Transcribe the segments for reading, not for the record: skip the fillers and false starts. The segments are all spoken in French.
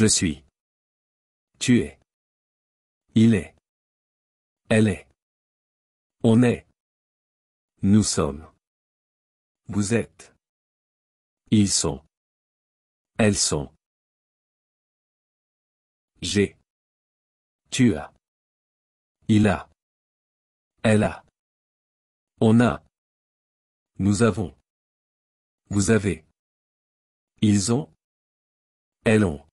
Je suis. Tu es. Il est. Elle est. On est. Nous sommes. Vous êtes. Ils sont. Elles sont. J'ai. Tu as. Il a. Elle a. On a. Nous avons. Vous avez. Ils ont. Elles ont.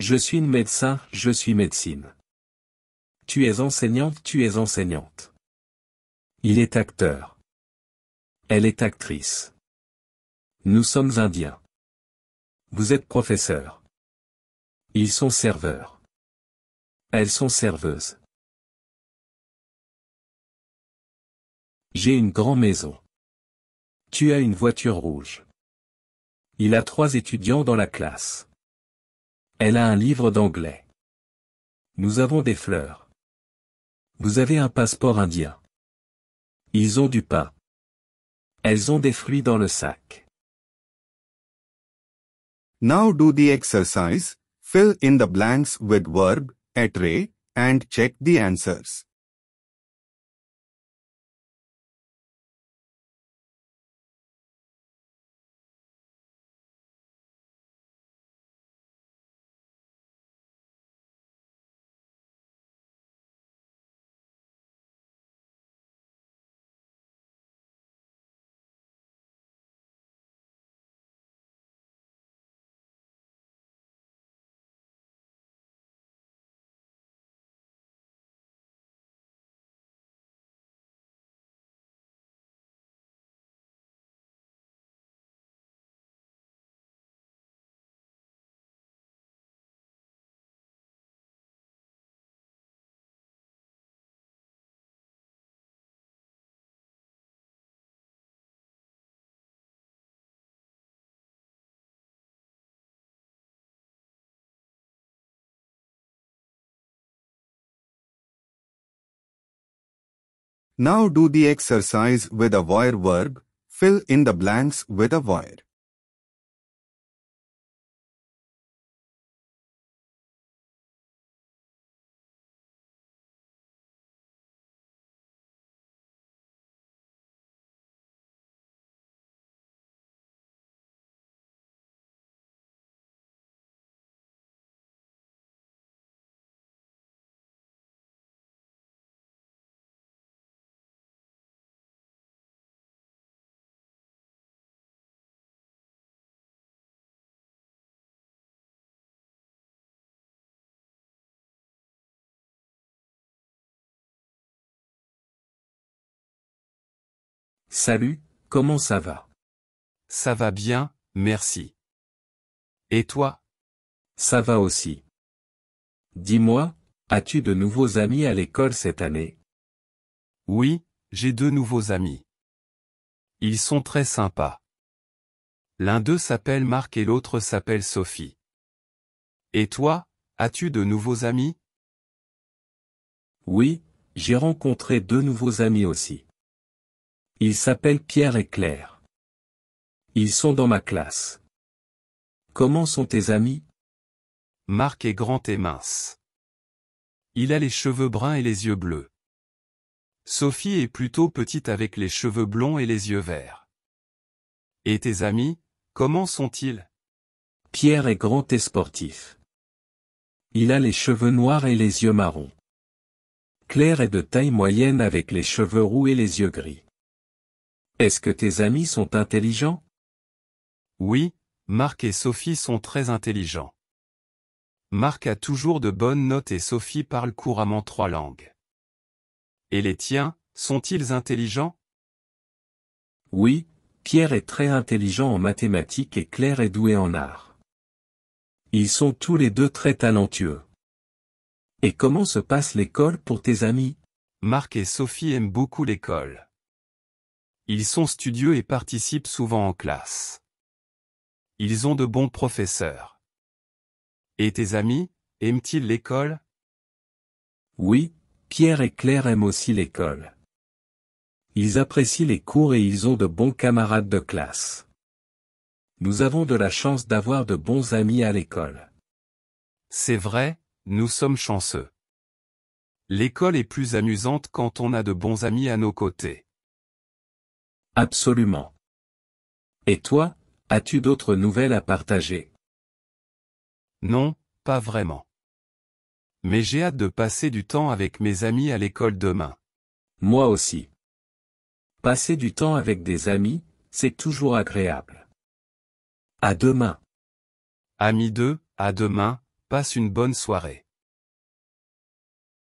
Je suis médecin, je suis médecine. Tu es enseignante, tu es enseignante. Il est acteur. Elle est actrice. Nous sommes indiens. Vous êtes professeur. Ils sont serveurs. Elles sont serveuses. J'ai une grande maison. Tu as une voiture rouge. Il a 3 étudiants dans la classe. Elle a un livre d'anglais. Nous avons des fleurs. Vous avez un passeport indien. Ils ont du pain. Elles ont des fruits dans le sac. Now do the exercise, fill in the blanks with verb, être, and check the answers. Now do the exercise with avoir verb, fill in the blanks with avoir. Salut, comment ça va? Ça va bien, merci. Et toi? Ça va aussi. Dis-moi, as-tu de nouveaux amis à l'école cette année? Oui, j'ai 2 nouveaux amis. Ils sont très sympas. L'un d'eux s'appelle Marc et l'autre s'appelle Sophie. Et toi, as-tu de nouveaux amis? Oui, j'ai rencontré 2 nouveaux amis aussi. Ils s'appellent Pierre et Claire. Ils sont dans ma classe. Comment sont tes amis? Marc est grand et mince. Il a les cheveux bruns et les yeux bleus. Sophie est plutôt petite avec les cheveux blonds et les yeux verts. Et tes amis, comment sont-ils? Pierre est grand et sportif. Il a les cheveux noirs et les yeux marrons. Claire est de taille moyenne avec les cheveux roux et les yeux gris. Est-ce que tes amis sont intelligents? Oui, Marc et Sophie sont très intelligents. Marc a toujours de bonnes notes et Sophie parle couramment 3 langues. Et les tiens, sont-ils intelligents? Oui, Pierre est très intelligent en mathématiques et Claire est douée en art. Ils sont tous les 2 très talentueux. Et comment se passe l'école pour tes amis? Marc et Sophie aiment beaucoup l'école. Ils sont studieux et participent souvent en classe. Ils ont de bons professeurs. Et tes amis, aiment-ils l'école? Oui, Pierre et Claire aiment aussi l'école. Ils apprécient les cours et ils ont de bons camarades de classe. Nous avons de la chance d'avoir de bons amis à l'école. C'est vrai, nous sommes chanceux. L'école est plus amusante quand on a de bons amis à nos côtés. Absolument. Et toi, as-tu d'autres nouvelles à partager? Non, pas vraiment. Mais j'ai hâte de passer du temps avec mes amis à l'école demain. Moi aussi. Passer du temps avec des amis, c'est toujours agréable. À demain. Amis, à demain, passe une bonne soirée.